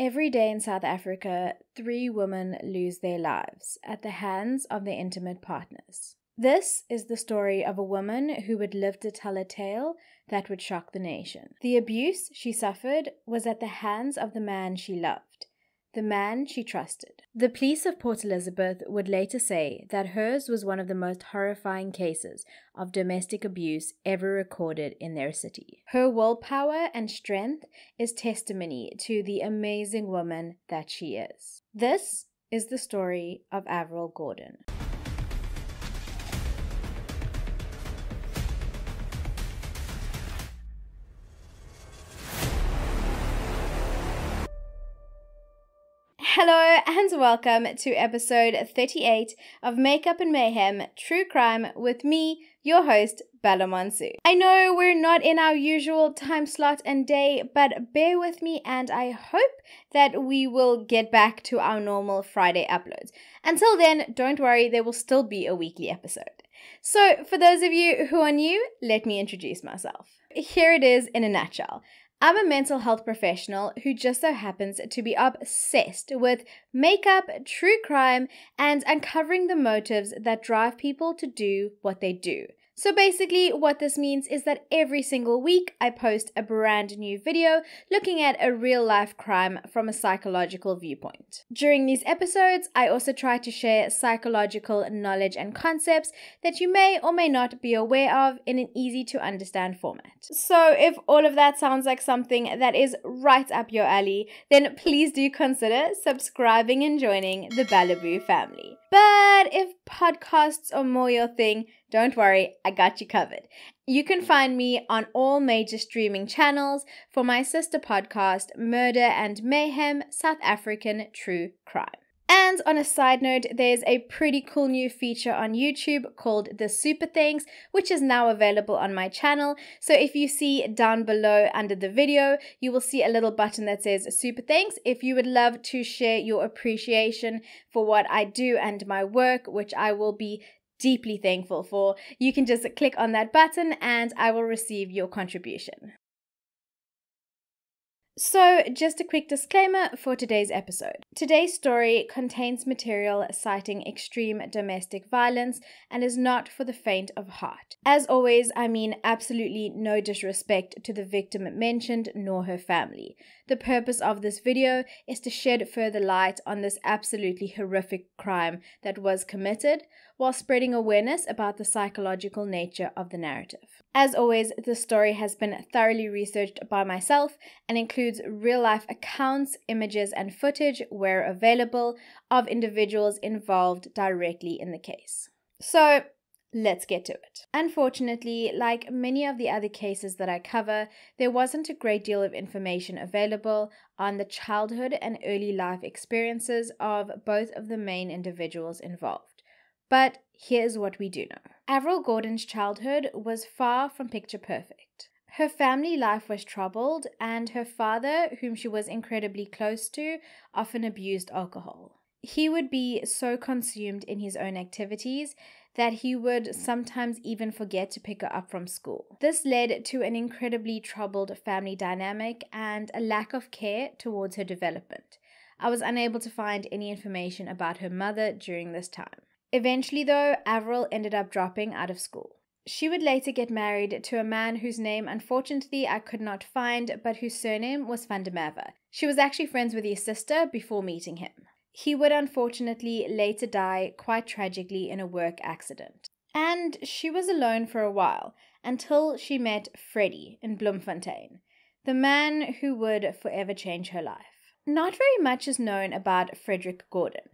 Every day in South Africa, 3 women lose their lives at the hands of their intimate partners. This is the story of a woman who would live to tell a tale that would shock the nation. The abuse she suffered was at the hands of the man she loved, the man she trusted. The police of Port Elizabeth would later say that hers was one of the most horrifying cases of domestic abuse ever recorded in their city. Her willpower and strength is testimony to the amazing woman that she is. This is the story of Avril Gordon. Hello and welcome to episode 38 of Makeup and Mayhem True Crime with me, your host, Bella Monsoon. I know we're not in our usual time slot and day, but bear with me and I hope that we will get back to our normal Friday uploads. Until then, don't worry, there will still be a weekly episode. So for those of you who are new, let me introduce myself. Here it is in a nutshell. I'm a mental health professional who just so happens to be obsessed with makeup, true crime, and uncovering the motives that drive people to do what they do. So basically what this means is that every single week I post a brand new video looking at a real life crime from a psychological viewpoint. During these episodes, I also try to share psychological knowledge and concepts that you may or may not be aware of in an easy to understand format. So if all of that sounds like something that is right up your alley, then please do consider subscribing and joining the BellaBoo family. But if podcasts are more your thing, don't worry, I got you covered. You can find me on all major streaming channels for my sister podcast, Murder and Mayhem, South African True Crime. And on a side note, there's a pretty cool new feature on YouTube called the Super Thanks, which is now available on my channel. So if you see down below under the video, you will see a little button that says Super Thanks. If you would love to share your appreciation for what I do and my work, which I will be deeply thankful for, you can just click on that button and I will receive your contribution. So, just a quick disclaimer for today's episode. Today's story contains material citing extreme domestic violence and is not for the faint of heart. As always, I mean absolutely no disrespect to the victim mentioned nor her family. The purpose of this video is to shed further light on this absolutely horrific crime that was committed, while spreading awareness about the psychological nature of the narrative. As always, this story has been thoroughly researched by myself and includes real-life accounts, images, and footage, where available, of individuals involved directly in the case. So, let's get to it. Unfortunately, like many of the other cases that I cover, there wasn't a great deal of information available on the childhood and early life experiences of both of the main individuals involved. But here's what we do know. Avril Gordon's childhood was far from picture perfect. Her family life was troubled, and her father, whom she was incredibly close to, often abused alcohol. He would be so consumed in his own activities that he would sometimes even forget to pick her up from school. This led to an incredibly troubled family dynamic and a lack of care towards her development. I was unable to find any information about her mother during this time. Eventually though, Avril ended up dropping out of school. She would later get married to a man whose name unfortunately I could not find, but whose surname was Vandemarva. She was actually friends with his sister before meeting him. He would unfortunately later die quite tragically in a work accident. And she was alone for a while, until she met Freddie in Bloemfontein, the man who would forever change her life. Not very much is known about Frederick Gordon,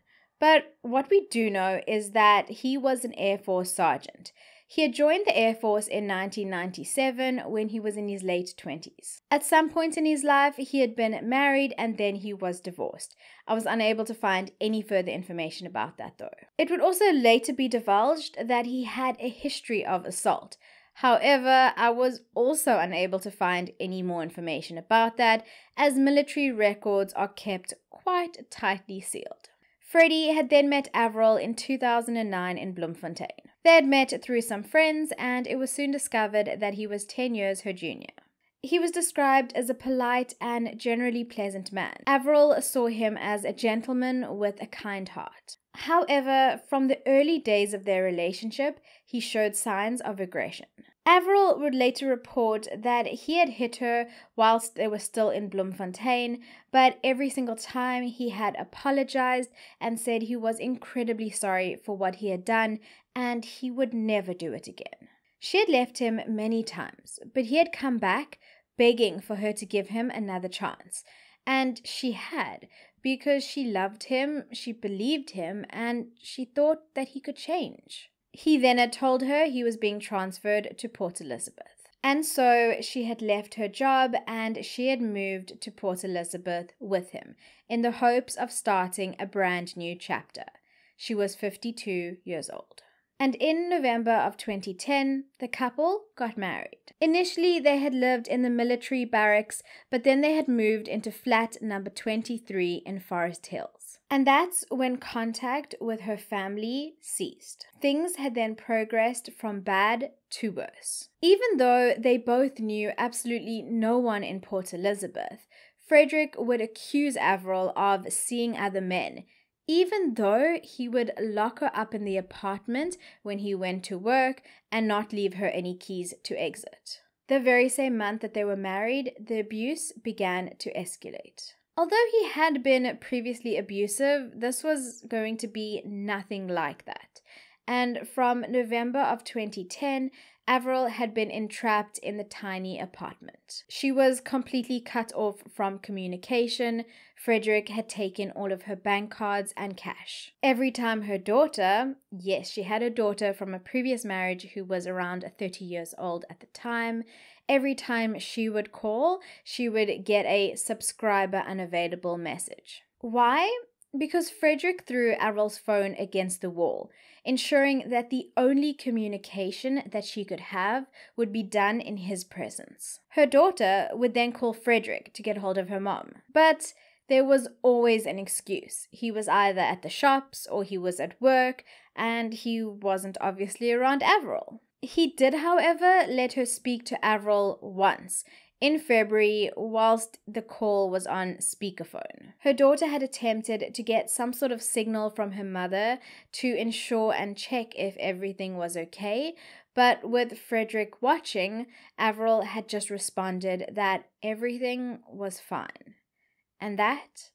but what we do know is that he was an Air Force sergeant. He had joined the Air Force in 1997 when he was in his late 20s. At some point in his life, he had been married and then he was divorced. I was unable to find any further information about that though. It would also later be divulged that he had a history of assault. However, I was also unable to find any more information about that, as military records are kept quite tightly sealed. Freddie had then met Avril in 2009 in Bloemfontein. They had met through some friends, and it was soon discovered that he was 10 years her junior. He was described as a polite and generally pleasant man. Avril saw him as a gentleman with a kind heart. However, from the early days of their relationship, he showed signs of aggression. Avril would later report that he had hit her whilst they were still in Bloemfontein, but every single time he had apologized and said he was incredibly sorry for what he had done and he would never do it again. She had left him many times, but he had come back begging for her to give him another chance. And she had, because she loved him, she believed him, and she thought that he could change. He then had told her he was being transferred to Port Elizabeth. And so she had left her job and she had moved to Port Elizabeth with him in the hopes of starting a brand new chapter. She was 52 years old. And in November of 2010, the couple got married. Initially, they had lived in the military barracks, but then they had moved into flat number 23 in Forest Hills. And that's when contact with her family ceased. Things had then progressed from bad to worse. Even though they both knew absolutely no one in Port Elizabeth, Frederick would accuse Avril of seeing other men, even though he would lock her up in the apartment when he went to work and not leave her any keys to exit. The very same month that they were married, the abuse began to escalate. Although he had been previously abusive, this was going to be nothing like that. And from November of 2010, Avril had been entrapped in the tiny apartment. She was completely cut off from communication. Frederick had taken all of her bank cards and cash. Every time her daughter, yes, she had a daughter from a previous marriage who was around 30 years old at the time, every time she would call, she would get a subscriber unavailable message. Why? Because Frederick threw Avril's phone against the wall, ensuring that the only communication that she could have would be done in his presence. Her daughter would then call Frederick to get hold of her mom, but there was always an excuse. He was either at the shops or he was at work, and he wasn't obviously around Avril. He did, however, let her speak to Avril once, in February, whilst the call was on speakerphone. Her daughter had attempted to get some sort of signal from her mother to ensure and check if everything was okay, but with Frederick watching, Avril had just responded that everything was fine. And that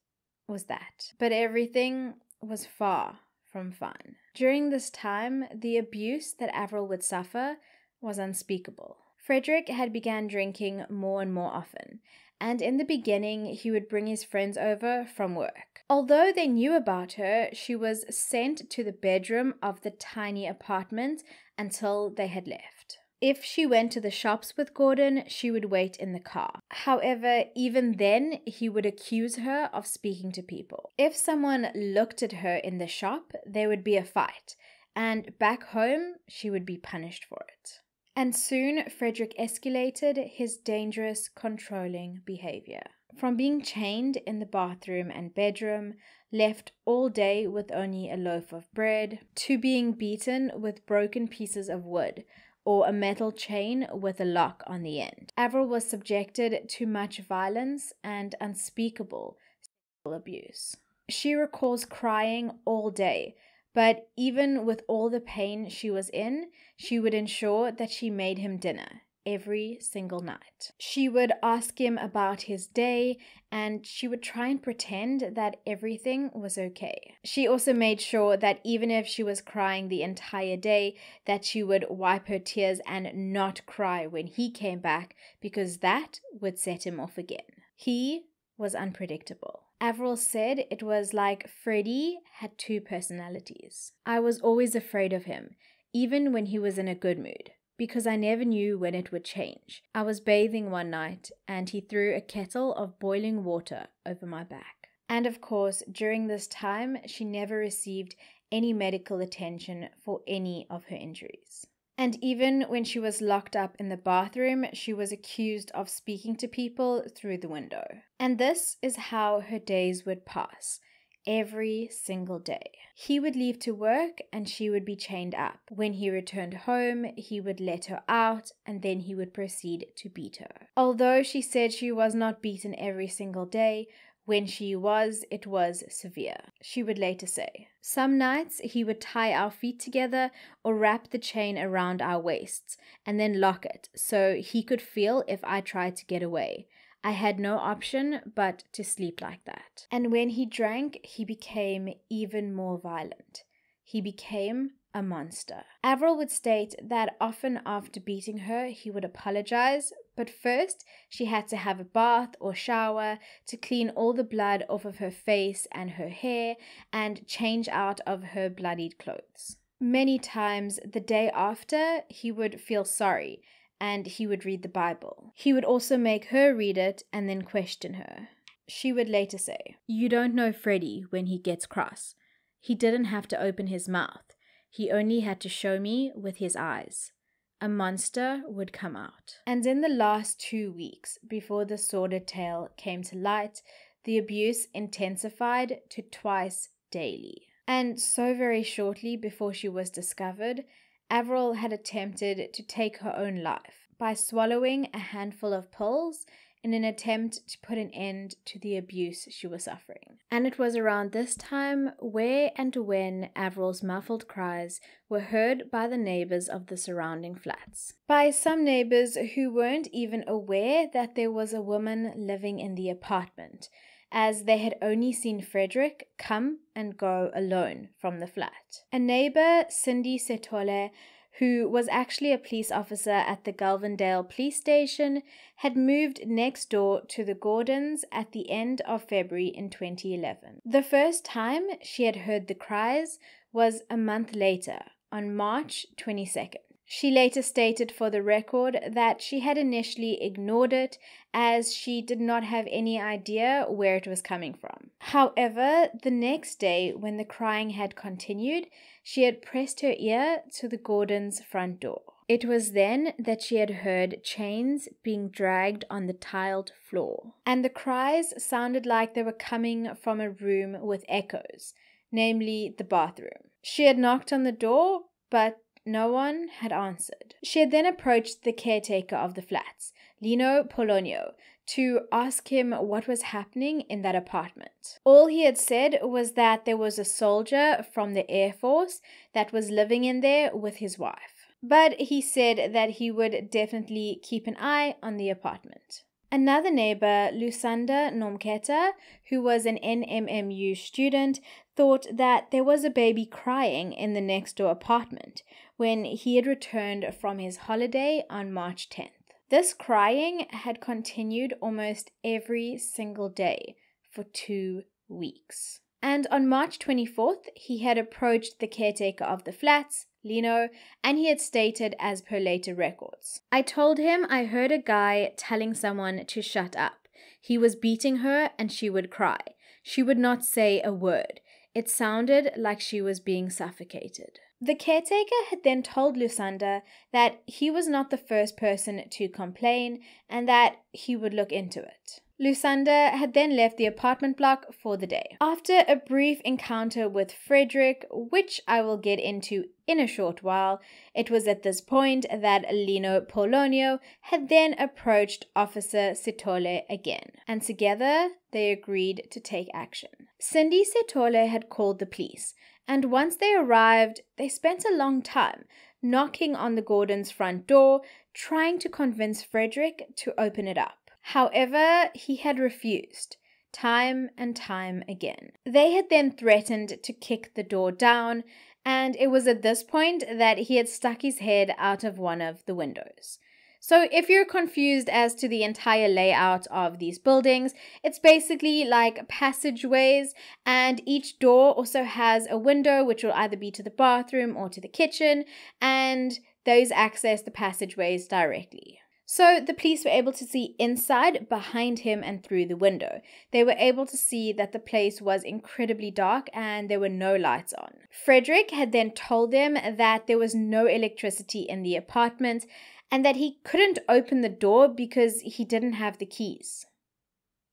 was that. But everything was far from fine. During this time, the abuse that Avril would suffer was unspeakable. Frederick had began drinking more and more often, and in the beginning he would bring his friends over from work. Although they knew about her, she was sent to the bedroom of the tiny apartment until they had left. If she went to the shops with Gordon, she would wait in the car. However, even then, he would accuse her of speaking to people. If someone looked at her in the shop, there would be a fight, and back home, she would be punished for it. And soon, Frederick escalated his dangerous, controlling behavior. From being chained in the bathroom and bedroom, left all day with only a loaf of bread, to being beaten with broken pieces of wood or a metal chain with a lock on the end. Avril was subjected to much violence and unspeakable sexual abuse. She recalls crying all day, but even with all the pain she was in, she would ensure that she made him dinner every single night. She would ask him about his day, and she would try and pretend that everything was okay. She also made sure that even if she was crying the entire day, that she would wipe her tears and not cry when he came back, because that would set him off again. He was unpredictable. Avril said it was like Freddie had two personalities. I was always afraid of him, even when he was in a good mood, because I never knew when it would change. I was bathing one night and he threw a kettle of boiling water over my back. And of course, during this time, she never received any medical attention for any of her injuries. And even when she was locked up in the bathroom, she was accused of speaking to people through the window. And this is how her days would pass, every single day. He would leave to work and she would be chained up. When he returned home, he would let her out and then he would proceed to beat her. Although she said she was not beaten every single day, when she was, it was severe, she would later say. Some nights he would tie our feet together or wrap the chain around our waists and then lock it so he could feel if I tried to get away. I had no option but to sleep like that. And when he drank, he became even more violent. He became a monster. Avril would state that often after beating her, he would apologize, but first she had to have a bath or shower to clean all the blood off of her face and her hair and change out of her bloodied clothes. Many times the day after, he would feel sorry and he would read the Bible. He would also make her read it and then question her. She would later say, "You don't know Freddy when he gets cross. He didn't have to open his mouth. He only had to show me with his eyes. A monster would come out." And in the last 2 weeks before the sordid tale came to light, the abuse intensified to twice daily. And so very shortly before she was discovered, Avril had attempted to take her own life by swallowing a handful of pills in an attempt to put an end to the abuse she was suffering. And it was around this time where and when Avril's muffled cries were heard by the neighbours of the surrounding flats. By some neighbours who weren't even aware that there was a woman living in the apartment, as they had only seen Frederick come and go alone from the flat. A neighbour, Cindy Setole, who was actually a police officer at the Galvendale police station, had moved next door to the Gordons at the end of February in 2011. The first time she had heard the cries was a month later, on March 22nd. She later stated for the record that she had initially ignored it as she did not have any idea where it was coming from. However, the next day when the crying had continued, she had pressed her ear to the Gordons' front door. It was then that she had heard chains being dragged on the tiled floor, and the cries sounded like they were coming from a room with echoes, namely the bathroom. She had knocked on the door, but no one had answered. She had then approached the caretaker of the flats, Lino Polonio, to ask him what was happening in that apartment. All he had said was that there was a soldier from the Air Force that was living in there with his wife. But he said that he would definitely keep an eye on the apartment. Another neighbour, Lusanda Nomketa, who was an NMMU student, thought that there was a baby crying in the next door apartment when he had returned from his holiday on March 10th. This crying had continued almost every single day for 2 weeks. And on March 24th, he had approached the caretaker of the flats, Lino, and he had stated as per later records, "I told him I heard a guy telling someone to shut up. He was beating her and she would cry. She would not say a word. It sounded like she was being suffocated." The caretaker had then told Lusanda that he was not the first person to complain and that he would look into it. Lusanda had then left the apartment block for the day. After a brief encounter with Frederick, which I will get into in a short while, it was at this point that Lino Polonio had then approached Officer Setole again, and together they agreed to take action. Cindy Setole had called the police, and once they arrived, they spent a long time knocking on the Gordons' front door, trying to convince Frederick to open it up. However, he had refused, time and time again. They had then threatened to kick the door down, and it was at this point that he had stuck his head out of one of the windows. So if you're confused as to the entire layout of these buildings, it's basically like passageways, and each door also has a window which will either be to the bathroom or to the kitchen, and those access the passageways directly. So the police were able to see inside, behind him, and through the window. They were able to see that the place was incredibly dark and there were no lights on. Frederick had then told them that there was no electricity in the apartment and that he couldn't open the door because he didn't have the keys.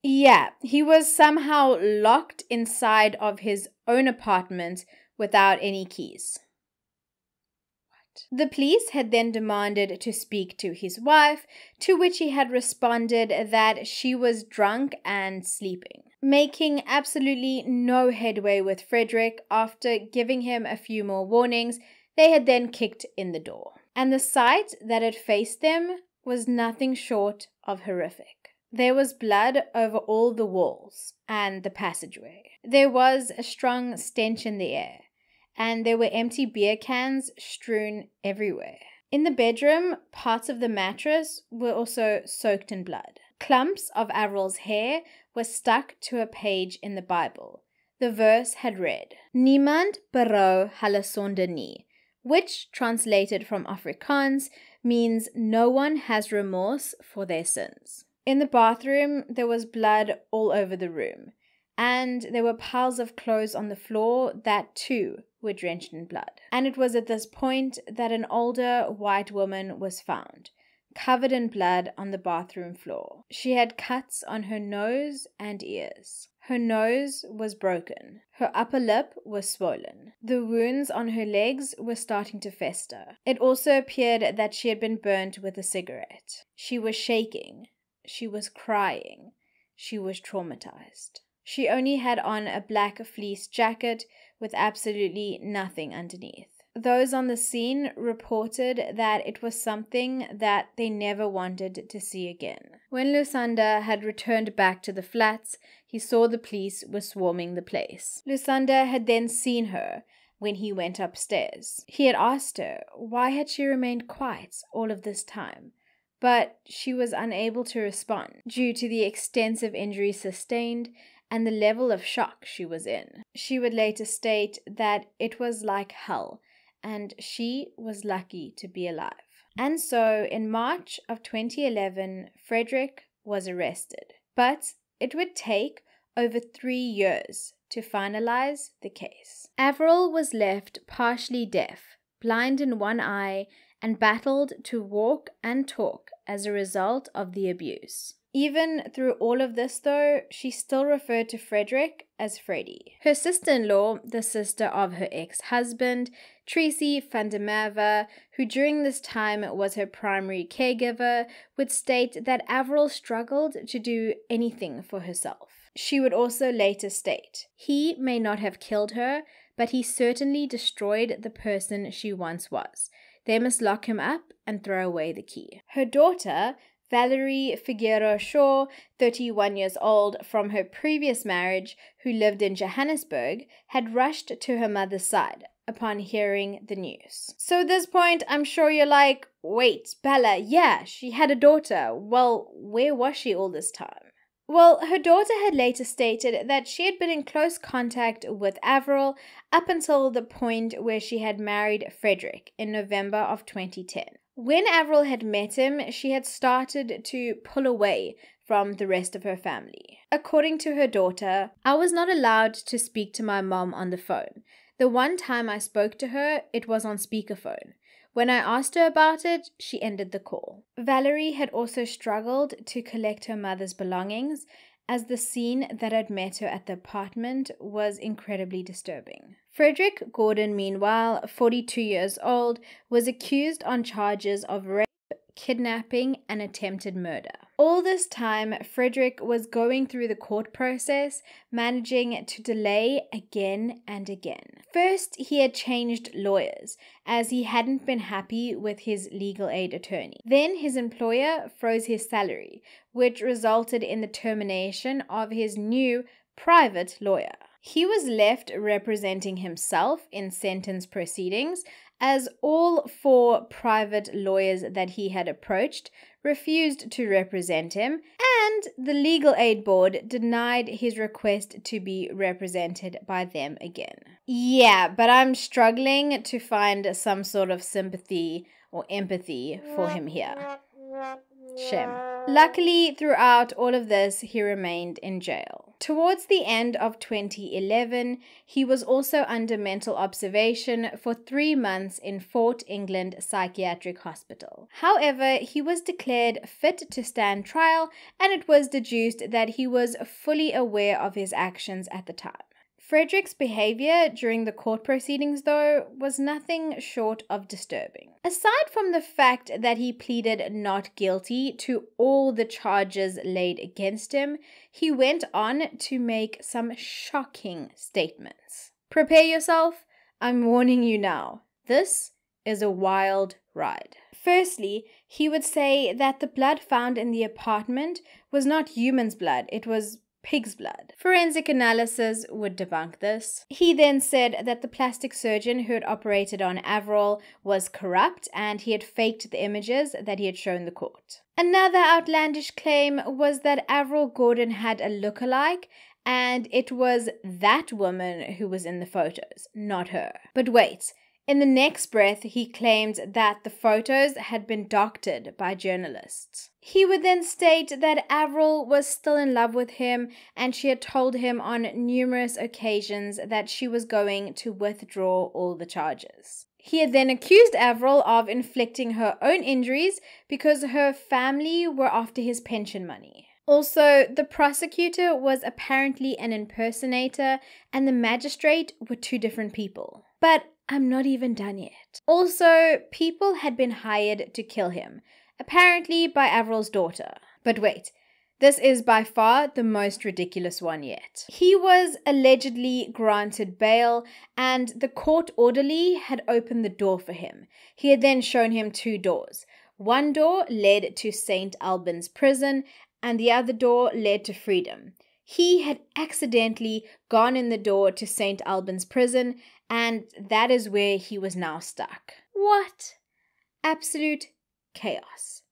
Yeah, he was somehow locked inside of his own apartment without any keys. What? The police had then demanded to speak to his wife, to which he had responded that she was drunk and sleeping, making absolutely no headway with Frederick. After giving him a few more warnings, they had then kicked in the door. And the sight that had faced them was nothing short of horrific. There was blood over all the walls and the passageway. There was a strong stench in the air, and there were empty beer cans strewn everywhere. In the bedroom, parts of the mattress were also soaked in blood. Clumps of Avril's hair were stuck to a page in the Bible. The verse had read, Niemand berou hulle sonde nie, which, translated from Afrikaans, means no one has remorse for their sins. In the bathroom, there was blood all over the room, and there were piles of clothes on the floor that too were drenched in blood. And it was at this point that an older white woman was found, covered in blood on the bathroom floor. She had cuts on her nose and ears. Her nose was broken. Her upper lip was swollen. The wounds on her legs were starting to fester. It also appeared that she had been burnt with a cigarette. She was shaking. She was crying. She was traumatized. She only had on a black fleece jacket with absolutely nothing underneath. Those on the scene reported that it was something that they never wanted to see again. When Lusanda had returned back to the flats, he saw the police were swarming the place. Lusanda had then seen her when he went upstairs. He had asked her why had she remained quiet all of this time, but she was unable to respond due to the extensive injuries sustained and the level of shock she was in. She would later state that it was like hell, and she was lucky to be alive. And so, in March of 2011, Frederick was arrested, but it would take over 3 years to finalize the case. Avril was left partially deaf, blind in one eye, and battled to walk and talk as a result of the abuse. Even through all of this though, she still referred to Frederick as Freddy. Her sister-in-law, the sister of her ex-husband, Tracy van der Merwe, who during this time was her primary caregiver, would state that Avril struggled to do anything for herself. She would also later state, he may not have killed her, but he certainly destroyed the person she once was. They must lock him up and throw away the key. Her daughter, Valerie Figueroa Shaw, 31 years old, from her previous marriage, who lived in Johannesburg, had rushed to her mother's side upon hearing the news. So at this point, I'm sure you're like, wait, Bella, yeah, she had a daughter. Well, where was she all this time? Well, her daughter had later stated that she had been in close contact with Avril up until the point where she had married Frederick in November of 2010. When Avril had met him, she had started to pull away from the rest of her family. According to her daughter, I was not allowed to speak to my mom on the phone. The one time I spoke to her, it was on speakerphone. When I asked her about it, she ended the call. Valerie had also struggled to collect her mother's belongings, as the scene that had met her at the apartment was incredibly disturbing. Frederick Gordon, meanwhile, 42 years old, was accused on charges of rape, kidnapping, and attempted murder. All this time, Frederick was going through the court process, managing to delay again and again. First, he had changed lawyers, as he hadn't been happy with his legal aid attorney. Then his employer froze his salary, which resulted in the termination of his new private lawyer. He was left representing himself in sentence proceedings, as all 4 private lawyers that he had approached refused to represent him, and the Legal Aid Board denied his request to be represented by them again. Yeah, but I'm struggling to find some sort of sympathy or empathy for him here. sham. Luckily, throughout all of this, he remained in jail. Towards the end of 2011, he was also under mental observation for 3 months in Fort England Psychiatric Hospital. However, he was declared fit to stand trial, and it was deduced that he was fully aware of his actions at the time. Frederick's behavior during the court proceedings, though, was nothing short of disturbing. Aside from the fact that he pleaded not guilty to all the charges laid against him, he went on to make some shocking statements. Prepare yourself, I'm warning you now. This is a wild ride. Firstly, he would say that the blood found in the apartment was not human's blood, it was pig's blood. Forensic analysis would debunk this. He then said that the plastic surgeon who had operated on Avril was corrupt and he had faked the images that he had shown the court. Another outlandish claim was that Avril Gordon had a lookalike and it was that woman who was in the photos, not her. But wait, in the next breath, he claimed that the photos had been doctored by journalists. He would then state that Avril was still in love with him and she had told him on numerous occasions that she was going to withdraw all the charges. He had then accused Avril of inflicting her own injuries because her family were after his pension money. Also, the prosecutor was apparently an impersonator and the magistrate were two different people. But I'm not even done yet. Also, people had been hired to kill him, apparently by Avril's daughter. But wait, this is by far the most ridiculous one yet. He was allegedly granted bail and the court orderly had opened the door for him. He had then shown him two doors. One door led to St. Alban's prison and the other door led to freedom. He had accidentally gone in the door to St. Alban's prison, and that is where he was now stuck. What? Absolute chaos.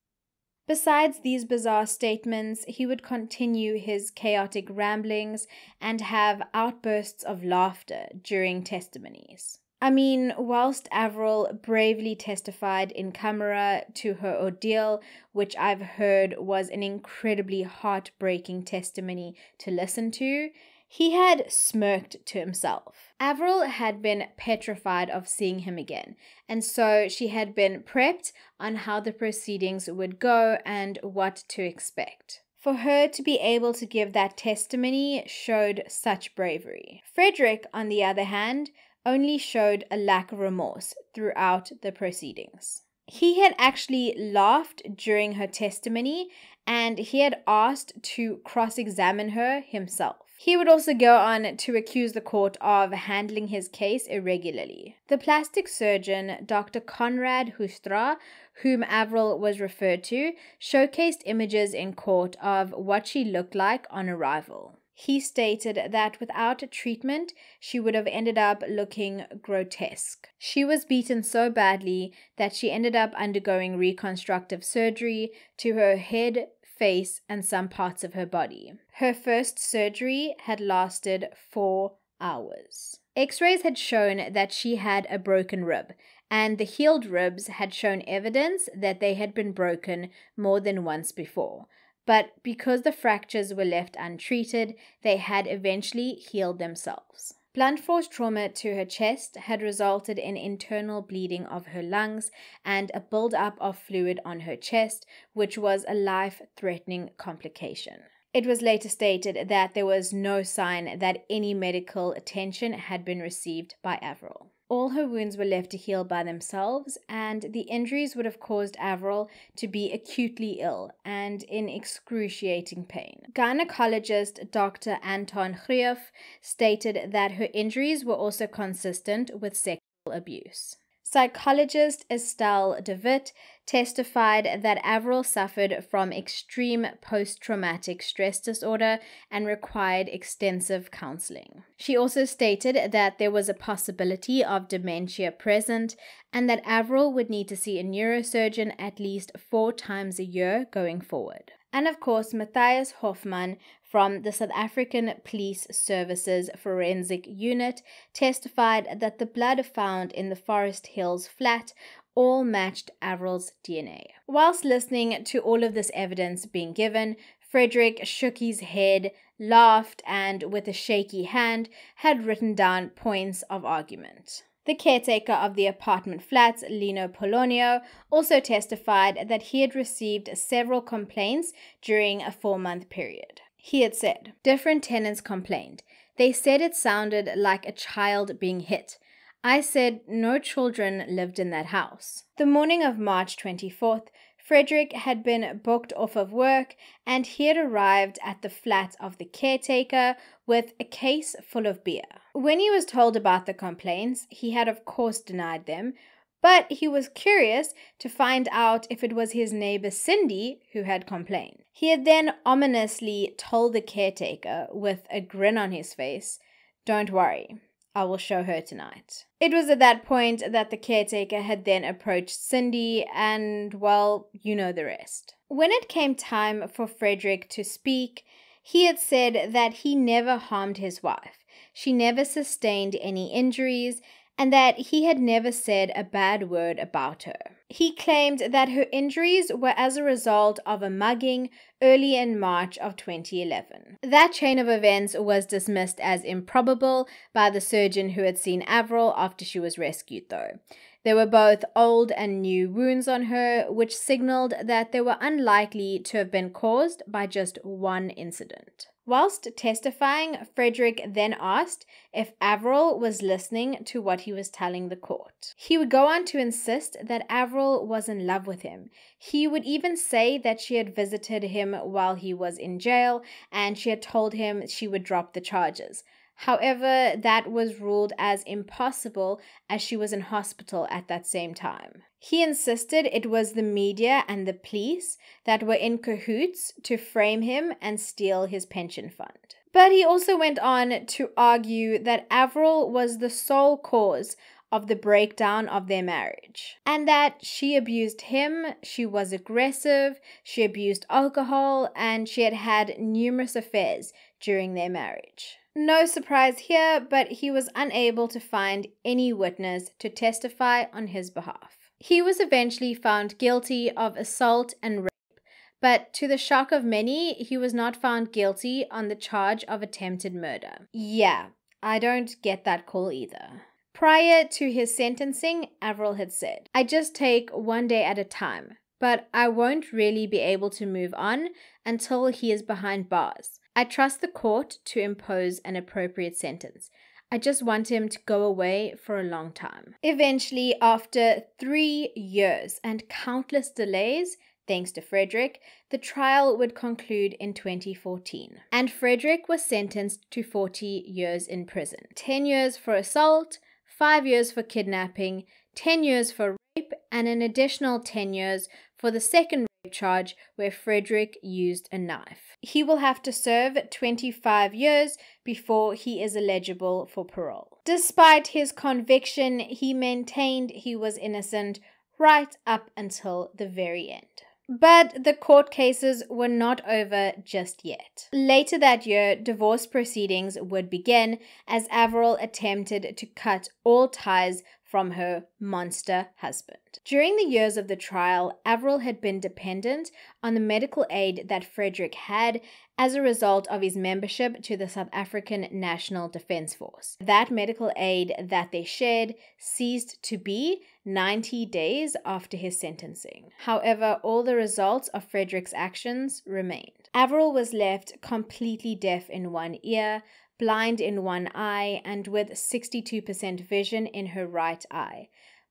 Besides these bizarre statements, he would continue his chaotic ramblings and have outbursts of laughter during testimonies. I mean, whilst Avril bravely testified in camera to her ordeal, which I've heard was an incredibly heartbreaking testimony to listen to, he had smirked to himself. Avril had been petrified of seeing him again, and so she had been prepped on how the proceedings would go and what to expect. For her to be able to give that testimony showed such bravery. Frederick, on the other hand, only showed a lack of remorse throughout the proceedings. He had actually laughed during her testimony and he had asked to cross-examine her himself. He would also go on to accuse the court of handling his case irregularly. The plastic surgeon, Dr. Conrad Hustra, whom Avril was referred to, showcased images in court of what she looked like on arrival. He stated that without treatment, she would have ended up looking grotesque. She was beaten so badly that she ended up undergoing reconstructive surgery to her head, face, and some parts of her body. Her first surgery had lasted 4 hours. X-rays had shown that she had a broken rib, and the healed ribs had shown evidence that they had been broken more than once before. But because the fractures were left untreated, they had eventually healed themselves. Blunt force trauma to her chest had resulted in internal bleeding of her lungs and a buildup of fluid on her chest, which was a life-threatening complication. It was later stated that there was no sign that any medical attention had been received by Avril. All her wounds were left to heal by themselves, and the injuries would have caused Avril to be acutely ill and in excruciating pain. Gynecologist Dr. Anton Grief stated that her injuries were also consistent with sexual abuse. Psychologist Estelle DeWitt testified that Avril suffered from extreme post-traumatic stress disorder and required extensive counseling. She also stated that there was a possibility of dementia present and that Avril would need to see a neurosurgeon at least 4 times a year going forward. And of course, Matthias Hoffmann from the South African Police Services Forensic Unit testified that the blood found in the Forest Hills flat all matched Avril's DNA. Whilst listening to all of this evidence being given, Frederick shook his head, laughed, and with a shaky hand had written down points of argument. The caretaker of the apartment flats, Lino Polonio, also testified that he had received several complaints during a 4-month period. He had said, "Different tenants complained. They said it sounded like a child being hit. I said no children lived in that house." The morning of March 24th, Frederick had been booked off of work and he had arrived at the flat of the caretaker with a case full of beer. When he was told about the complaints, he had of course denied them, but he was curious to find out if it was his neighbor Cindy who had complained. He had then ominously told the caretaker with a grin on his face, "Don't worry, I will show her tonight." It was at that point that the caretaker had then approached Cindy and, well, you know the rest. When it came time for Frederick to speak, he had said that he never harmed his wife, she never sustained any injuries, and that he had never said a bad word about her. He claimed that her injuries were as a result of a mugging early in March of 2011. That chain of events was dismissed as improbable by the surgeon who had seen Avril after she was rescued though. There were both old and new wounds on her, which signaled that they were unlikely to have been caused by just one incident. Whilst testifying, Frederick then asked if Avril was listening to what he was telling the court. He would go on to insist that Avril was in love with him. He would even say that she had visited him while he was in jail and she had told him she would drop the charges. However, that was ruled as impossible as she was in hospital at that same time. He insisted it was the media and the police that were in cahoots to frame him and steal his pension fund. But he also went on to argue that Avril was the sole cause of the breakdown of their marriage, and that she abused him, she was aggressive, she abused alcohol, and she had had numerous affairs during their marriage. No surprise here, but he was unable to find any witness to testify on his behalf. He was eventually found guilty of assault and rape, but to the shock of many, he was not found guilty on the charge of attempted murder. Yeah, I don't get that call either. Prior to his sentencing, Avril had said, "I just take one day at a time, but I won't really be able to move on until he is behind bars. I trust the court to impose an appropriate sentence. I just want him to go away for a long time." Eventually, after 3 years and countless delays, thanks to Frederick, the trial would conclude in 2014. And Frederick was sentenced to 40 years in prison. 10 years for assault, 5 years for kidnapping, 10 years for rape, and an additional 10 years for the second charge where Frederick used a knife. He will have to serve 25 years before he is eligible for parole. Despite his conviction, he maintained he was innocent right up until the very end. But the court cases were not over just yet. Later that year, divorce proceedings would begin as Avril attempted to cut all ties from her monster husband. During the years of the trial, Avril had been dependent on the medical aid that Frederick had as a result of his membership to the South African National Defence Force. That medical aid that they shared ceased to be 90 days after his sentencing. However, all the results of Frederick's actions remained. Avril was left completely deaf in one ear, blind in one eye, and with 62% vision in her right eye,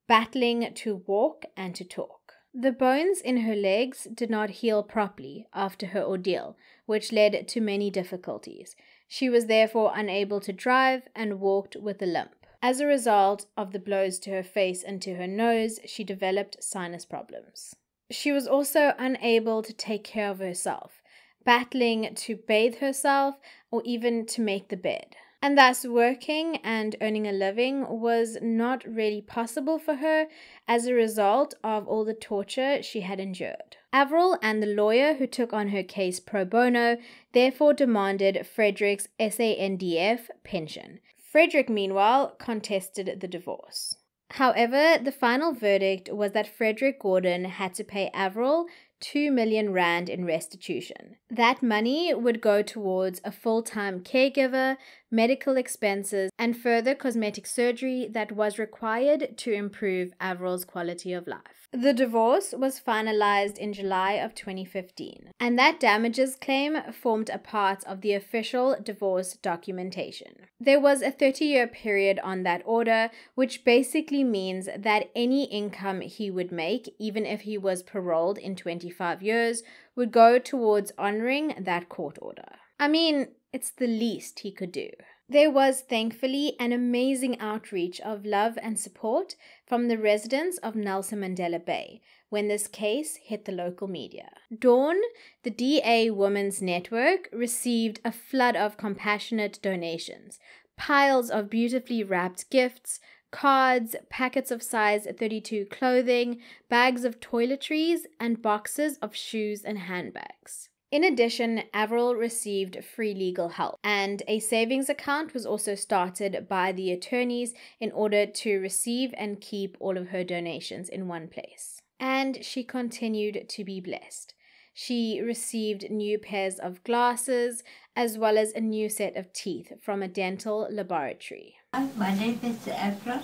battling to walk and to talk. The bones in her legs did not heal properly after her ordeal, which led to many difficulties. She was therefore unable to drive and walked with a limp. As a result of the blows to her face and to her nose, she developed sinus problems. She was also unable to take care of herself, battling to bathe herself or even to make the bed. And thus working and earning a living was not really possible for her as a result of all the torture she had endured. Avril and the lawyer who took on her case pro bono therefore demanded Frederick's SANDF pension. Frederick, meanwhile, contested the divorce. However, the final verdict was that Frederick Gordon had to pay Avril 2 million rand in restitution. That money would go towards a full-time caregiver, medical expenses, and further cosmetic surgery that was required to improve Avril's quality of life. The divorce was finalized in July of 2015, and that damages claim formed a part of the official divorce documentation. There was a 30-year period on that order, which basically means that any income he would make, even if he was paroled in 25 years, would go towards honoring that court order. I mean, it's the least he could do. There was, thankfully, an amazing outreach of love and support from the residents of Nelson Mandela Bay when this case hit the local media. Dawn, the DA Women's Network, received a flood of compassionate donations, piles of beautifully wrapped gifts, cards, packets of size 32 clothing, bags of toiletries, and boxes of shoes and handbags. In addition, Avril received free legal help, and a savings account was also started by the attorneys in order to receive and keep all of her donations in one place. And she continued to be blessed. She received new pairs of glasses, as well as a new set of teeth from a dental laboratory. Hi, my name is Avril.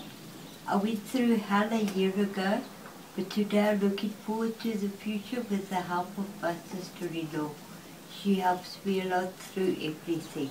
I went through hell a year ago, but today I'm looking forward to the future with the help of my sister-in-law. She helps me a lot through everything.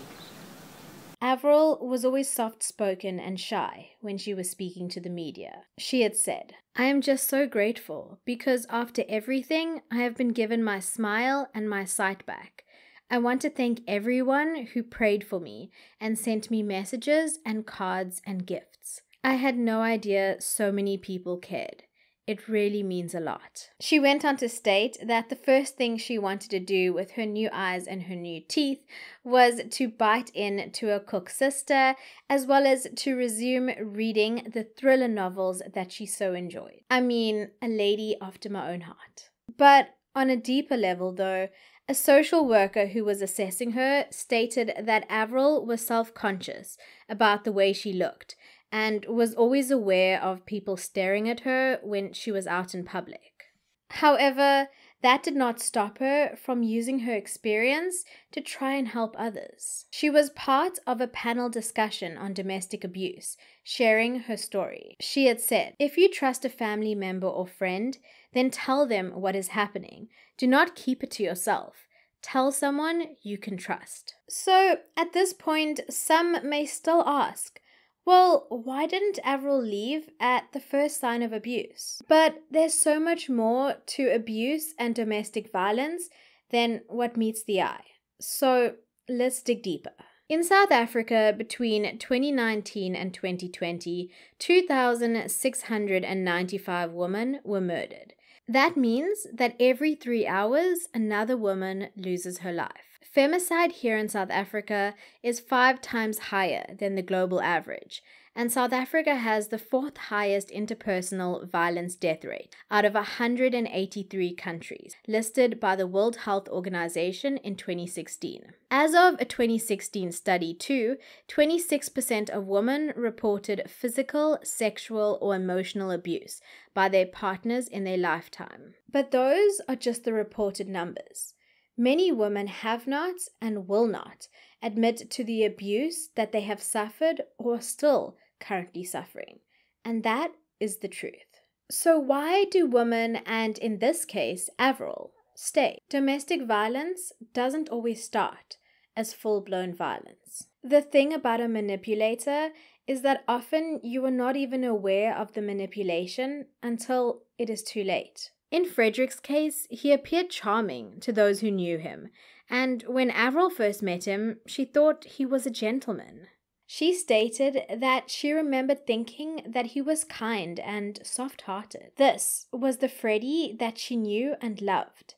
Avril was always soft-spoken and shy when she was speaking to the media. She had said, "I am just so grateful because after everything, I have been given my smile and my sight back. I want to thank everyone who prayed for me and sent me messages and cards and gifts. I had no idea so many people cared. It really means a lot." She went on to state that the first thing she wanted to do with her new eyes and her new teeth was to bite in to her cook sister, as well as to resume reading the thriller novels that she so enjoyed. I mean, a lady after my own heart. But on a deeper level though, a social worker who was assessing her stated that Avril was self-conscious about the way she looked, and was always aware of people staring at her when she was out in public. However, that did not stop her from using her experience to try and help others. She was part of a panel discussion on domestic abuse, sharing her story. She had said, "If you trust a family member or friend, then tell them what is happening. Do not keep it to yourself. Tell someone you can trust." So, at this point, some may still ask, well, why didn't Avril leave at the first sign of abuse? But there's so much more to abuse and domestic violence than what meets the eye. So let's dig deeper. In South Africa, between 2019 and 2020, 2,695 women were murdered. That means that every 3 hours, another woman loses her life. Femicide here in South Africa is 5 times higher than the global average, and South Africa has the 4th highest interpersonal violence death rate out of 183 countries, listed by the World Health Organization in 2016. As of a 2016 study too, 26% of women reported physical, sexual, or emotional abuse by their partners in their lifetime. But those are just the reported numbers. Many women have not and will not admit to the abuse that they have suffered or are still currently suffering. And that is the truth. So why do women, and in this case, Avril, stay? Domestic violence doesn't always start as full-blown violence. The thing about a manipulator is that often you are not even aware of the manipulation until it is too late. In Frederick's case, he appeared charming to those who knew him, and when Avril first met him, she thought he was a gentleman. She stated that she remembered thinking that he was kind and soft-hearted. This was the Freddie that she knew and loved,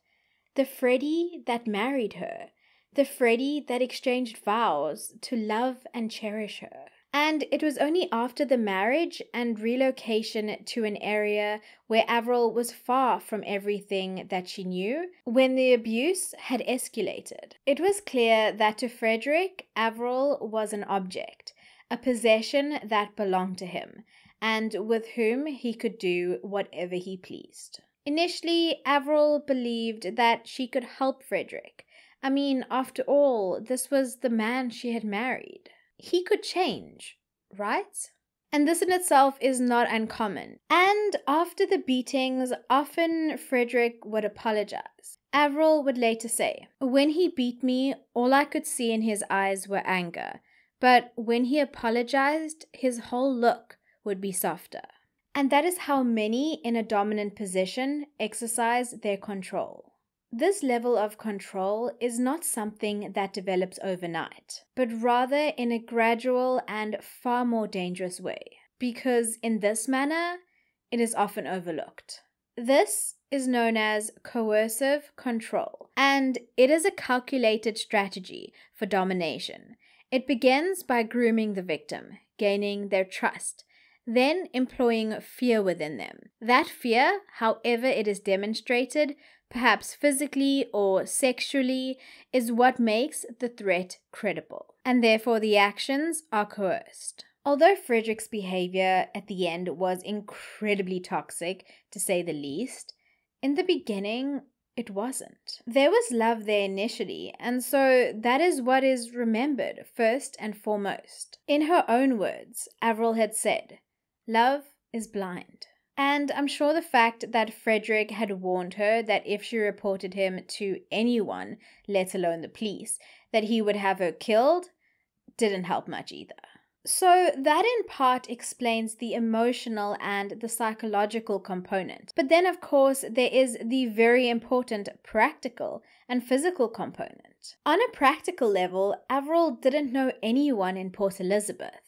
the Freddie that married her, the Freddie that exchanged vows to love and cherish her. And it was only after the marriage and relocation to an area where Avril was far from everything that she knew, when the abuse had escalated. It was clear that to Frederick, Avril was an object, a possession that belonged to him, and with whom he could do whatever he pleased. Initially, Avril believed that she could help Frederick. I mean, after all, this was the man she had married. He could change, right? And this in itself is not uncommon. And after the beatings, often Frederick would apologize. Avril would later say, "When he beat me, all I could see in his eyes were anger. But when he apologized, his whole look would be softer." And that is how many in a dominant position exercise their control. This level of control is not something that develops overnight, but rather in a gradual and far more dangerous way, because in this manner, it is often overlooked. This is known as coercive control, and it is a calculated strategy for domination. It begins by grooming the victim, gaining their trust, then employing fear within them. That fear, however it is demonstrated, perhaps physically or sexually, is what makes the threat credible, and therefore the actions are coerced. Although Frederick's behavior at the end was incredibly toxic, to say the least, in the beginning, it wasn't. There was love there initially, and so that is what is remembered first and foremost. In her own words, Avril had said, "Love is blind." And I'm sure the fact that Frederick had warned her that if she reported him to anyone, let alone the police, that he would have her killed, didn't help much either. So that in part explains the emotional and the psychological component. But then of course there is the very important practical and physical component. On a practical level, Avril didn't know anyone in Port Elizabeth,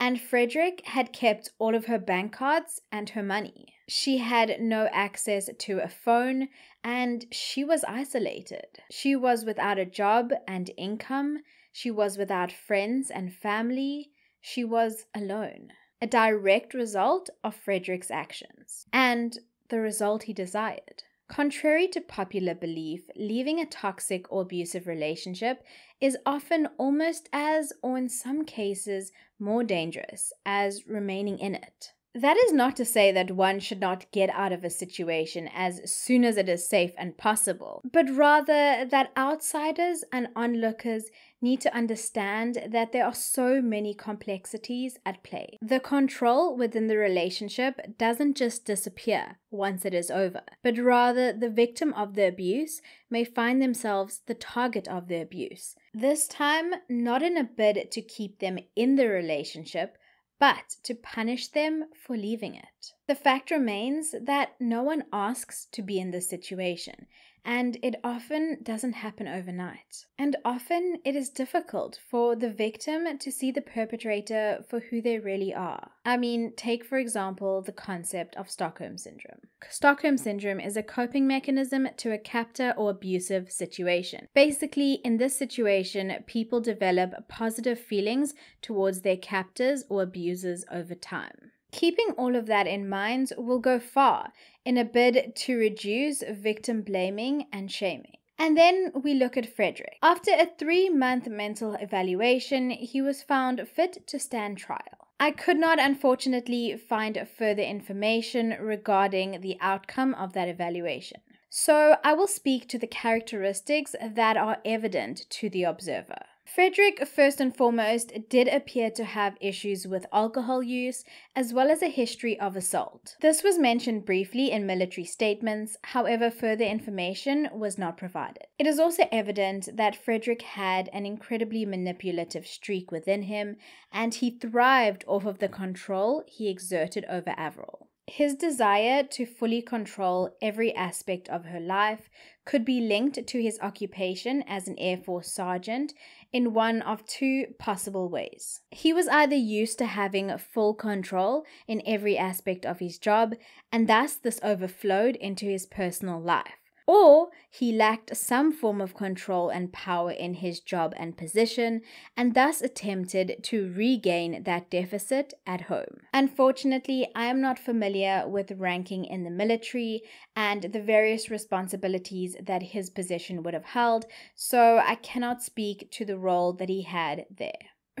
and Frederick had kept all of her bank cards and her money. She had no access to a phone, and she was isolated. She was without a job and income. She was without friends and family. She was alone, a direct result of Frederick's actions, and the result he desired. Contrary to popular belief, leaving a toxic or abusive relationship is often almost as, or in some cases, more dangerous as remaining in it. That is not to say that one should not get out of a situation as soon as it is safe and possible, but rather that outsiders and onlookers need to understand that there are so many complexities at play. The control within the relationship doesn't just disappear once it is over, but rather the victim of the abuse may find themselves the target of the abuse, this time not in a bid to keep them in the relationship, but to punish them for leaving it. The fact remains that no one asks to be in this situation, and it often doesn't happen overnight. And often it is difficult for the victim to see the perpetrator for who they really are. I mean, take for example the concept of Stockholm Syndrome. Stockholm Syndrome is a coping mechanism to a captor or abusive situation. Basically, in this situation, people develop positive feelings towards their captors or abusers over time. Keeping all of that in mind will go far in a bid to reduce victim blaming and shaming. And then we look at Frederick. After a 3-month mental evaluation, he was found fit to stand trial. I could not, unfortunately, find further information regarding the outcome of that evaluation. So I will speak to the characteristics that are evident to the observer. Frederick, first and foremost, did appear to have issues with alcohol use, as well as a history of assault. This was mentioned briefly in military statements, however further information was not provided. It is also evident that Frederick had an incredibly manipulative streak within him, and he thrived off of the control he exerted over Avril. His desire to fully control every aspect of her life could be linked to his occupation as an Air Force sergeant in one of two possible ways. He was either used to having full control in every aspect of his job, and thus this overflowed into his personal life. Or he lacked some form of control and power in his job and position, and thus attempted to regain that deficit at home. Unfortunately, I am not familiar with ranking in the military and the various responsibilities that his position would have held, so I cannot speak to the role that he had there.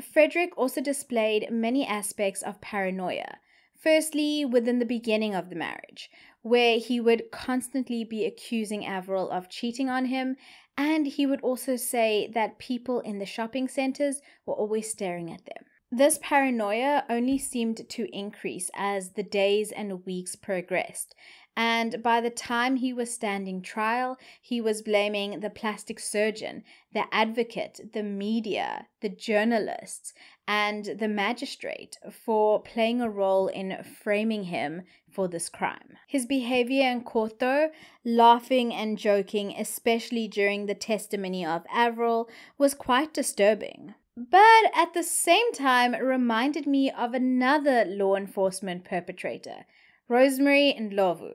Frederick also displayed many aspects of paranoia. Firstly, within the beginning of the marriage, where he would constantly be accusing Avril of cheating on him, and he would also say that people in the shopping centers were always staring at them. This paranoia only seemed to increase as the days and weeks progressed, and by the time he was standing trial, he was blaming the plastic surgeon, the advocate, the media, the journalists, and the magistrate for playing a role in framing him for this crime. His behavior in court, though, laughing and joking, especially during the testimony of Avril, was quite disturbing. But at the same time, it reminded me of another law enforcement perpetrator, Rosemary Ndlovu.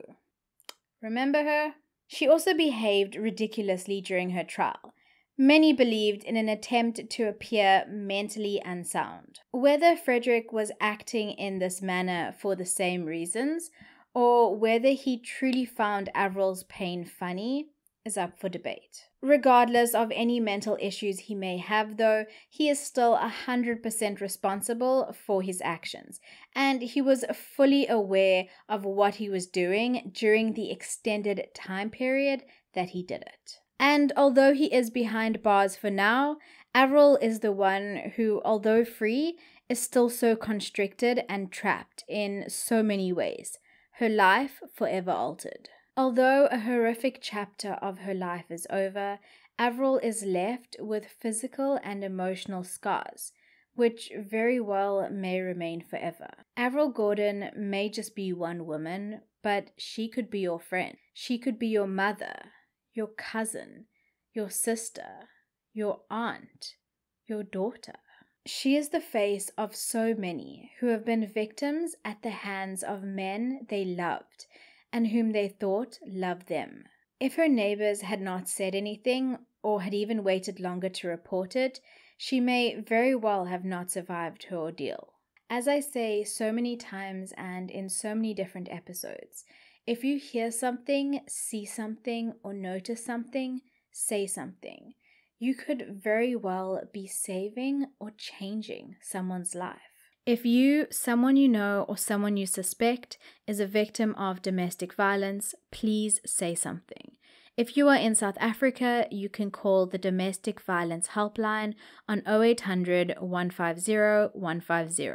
Remember her? She also behaved ridiculously during her trial. Many believed in an attempt to appear mentally unsound. Whether Frederick was acting in this manner for the same reasons, or whether he truly found Avril's pain funny, is up for debate. Regardless of any mental issues he may have, though, he is still 100% responsible for his actions, and he was fully aware of what he was doing during the extended time period that he did it. And although he is behind bars for now, Avril is the one who, although free, is still so constricted and trapped in so many ways, her life forever altered. Although a horrific chapter of her life is over, Avril is left with physical and emotional scars, which very well may remain forever. Avril Gordon may just be one woman, but she could be your friend. She could be your mother, your cousin, your sister, your aunt, your daughter. She is the face of so many who have been victims at the hands of men they loved, and whom they thought loved them. If her neighbors had not said anything, or had even waited longer to report it, she may very well have not survived her ordeal. As I say so many times and in so many different episodes, if you hear something, see something, or notice something, say something. You could very well be saving or changing someone's life. If you, someone you know, or someone you suspect is a victim of domestic violence, please say something. If you are in South Africa, you can call the Domestic Violence Helpline on 0800 150 150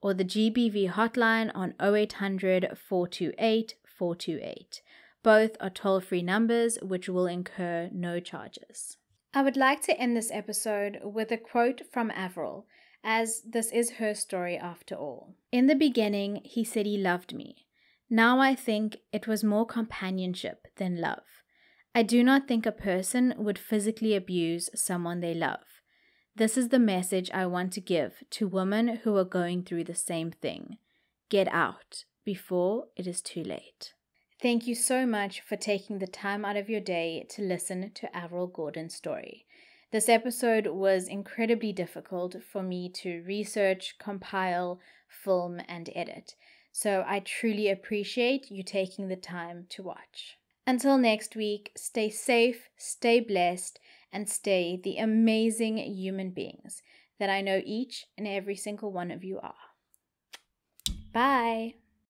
or the GBV hotline on 0800 428 428. Both are toll-free numbers which will incur no charges. I would like to end this episode with a quote from Avril, as this is her story after all. "In the beginning, he said he loved me. Now I think it was more companionship than love. I do not think a person would physically abuse someone they love. This is the message I want to give to women who are going through the same thing. Get out before it is too late." Thank you so much for taking the time out of your day to listen to Avril Gordon's story. This episode was incredibly difficult for me to research, compile, film, and edit, so I truly appreciate you taking the time to watch. Until next week, stay safe, stay blessed, and stay the amazing human beings that I know each and every single one of you are. Bye!